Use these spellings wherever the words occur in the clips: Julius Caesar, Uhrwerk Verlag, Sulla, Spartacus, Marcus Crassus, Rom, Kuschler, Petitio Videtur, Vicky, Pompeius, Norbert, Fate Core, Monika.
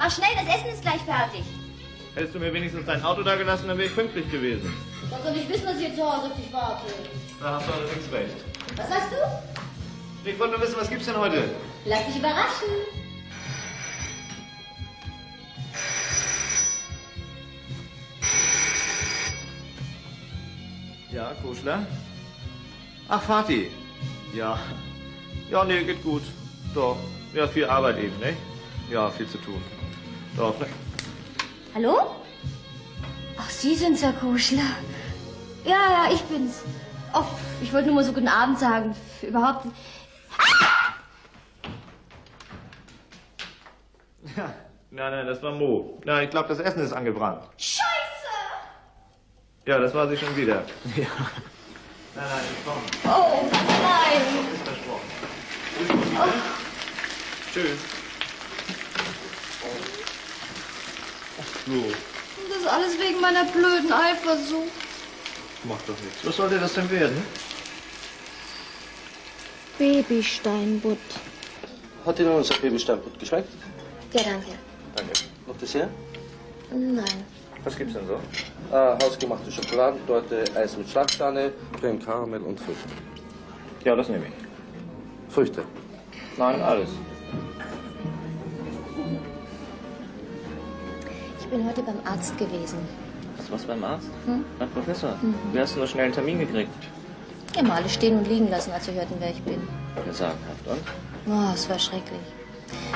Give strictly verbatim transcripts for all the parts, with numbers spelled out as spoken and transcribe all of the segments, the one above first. Mach schnell, das Essen ist gleich fertig. Hättest du mir wenigstens dein Auto da gelassen, dann wäre ich pünktlich gewesen. Was soll ich wissen, dass ich hier zu Hause auf dich warte? Da hast du allerdings recht. Was sagst du? Ich wollte nur wissen, was gibt's denn heute? Lass dich überraschen. Ja, Kuschler? Ach, Vati. Ja. Ja, nee, geht gut. Doch. Ja, viel Arbeit eben, ne? Ja, viel zu tun. Doch, ne? Hallo? Ach, Sie sind's, Herr Kuschler. Ja, ja, ich bin's. Oh, ich wollte nur mal so guten Abend sagen. Überhaupt. Ah! Ja, nein, nein, das war Mo. Na, ich glaube, das Essen ist angebrannt. Scheiße! Ja, das war sie schon wieder. Ja. Nein, nein, ich komme. Oh, nein! Das ist versprochen. Tschüss, Monika. Oh. Tschüss. So. Und das alles wegen meiner blöden Eifersucht. Macht doch nichts. Was sollte das denn werden? Babysteinbutt. Hat Ihnen unser Babysteinbutt geschmeckt? Ja, danke. Danke. Noch Dessert? Nein. Was gibt's denn so? Ah, hausgemachte Schokoladentorte, Eis mit Schlagsahne, Creme Karamell und Früchte. Ja, das nehme ich. Früchte? Nein, alles. Ich bin heute beim Arzt gewesen. Was war's beim Arzt? Hm? Mein Professor. Mhm. Wie hast du nur schnell einen Termin gekriegt? Ja, mal alle stehen und liegen lassen, als sie hörten, wer ich bin. Sagenhaft, und? Oh, es war schrecklich.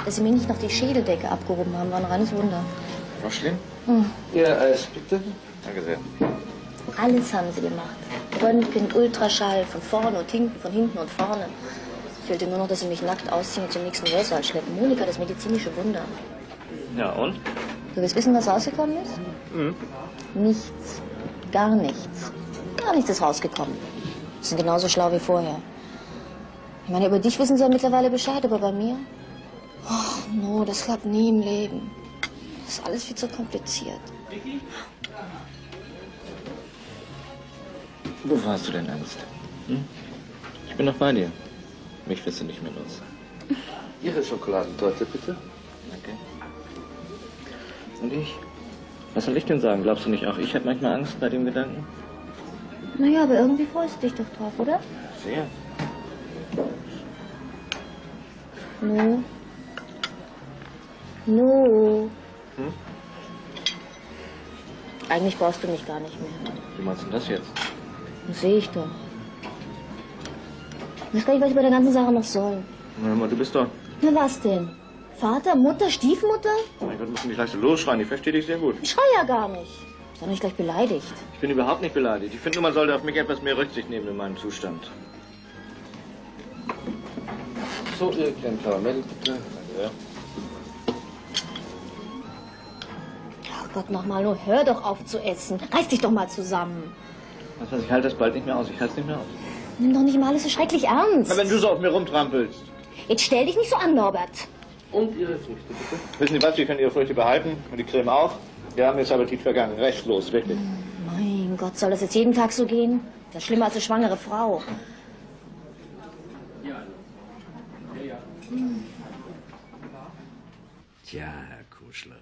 Dass sie mir nicht noch die Schädeldecke abgehoben haben, war ein reines Wunder. War schlimm? Hm. Ja, alles bitte. Danke sehr. Alles haben sie gemacht. Röntgen, Ultraschall, von vorne und hinten, von hinten und vorne. Ich wollte nur noch, dass sie mich nackt ausziehen und zum nächsten Hörsaal schleppen. Monika, das medizinische Wunder. Ja, und? Du willst wissen, was rausgekommen ist? Mhm. Nichts. Gar nichts. Gar nichts ist rausgekommen. Sie sind genauso schlau wie vorher. Ich meine, über dich wissen sie ja mittlerweile Bescheid, aber bei mir? Oh, no, das klappt nie im Leben. Das ist alles viel zu kompliziert. Vicky? Wo warst du denn, Angst? Hm? Ich bin noch bei dir. Mich wirst du nicht mehr los. Ihre Schokoladentorte, bitte. Danke. Und ich? Was soll ich denn sagen? Glaubst du nicht auch? Ich habe manchmal Angst bei dem Gedanken. Naja, aber irgendwie freust du dich doch drauf, oder? Sehr. No. No. Hm? Eigentlich brauchst du mich gar nicht mehr. Wie meinst du das jetzt? Das sehe ich doch. Ich weiß gar nicht, was ich bei der ganzen Sache noch soll. Na, mal, du bist doch... Na, was denn? Vater, Mutter, Stiefmutter? Oh mein Gott, musst du nicht gleich so losschreien. Ich verstehe dich sehr gut. Ich schreie ja gar nicht. Sei nicht gleich beleidigt. Ich bin überhaupt nicht beleidigt. Ich finde nur, man sollte auf mich etwas mehr Rücksicht nehmen in meinem Zustand. So, ihr kleinen Karamell, bitte. Ja. Ach Gott, nochmal, nur hör doch auf zu essen. Reiß dich doch mal zusammen. Was weiß ich, halte das bald nicht mehr aus. Ich halte es nicht mehr aus. Nimm doch nicht mal alles so schrecklich ernst. Aber wenn du so auf mir rumtrampelst. Jetzt stell dich nicht so an, Norbert. Und Ihre Früchte, bitte. Wissen Sie was, Sie können Ihre Früchte behalten und die Creme auch. Wir haben jetzt Appetit vergangen, restlos, wirklich. Mein Gott, soll das jetzt jeden Tag so gehen? Das ist schlimmer als eine schwangere Frau. Ja, ja, ja. Tja, Herr Kuschler.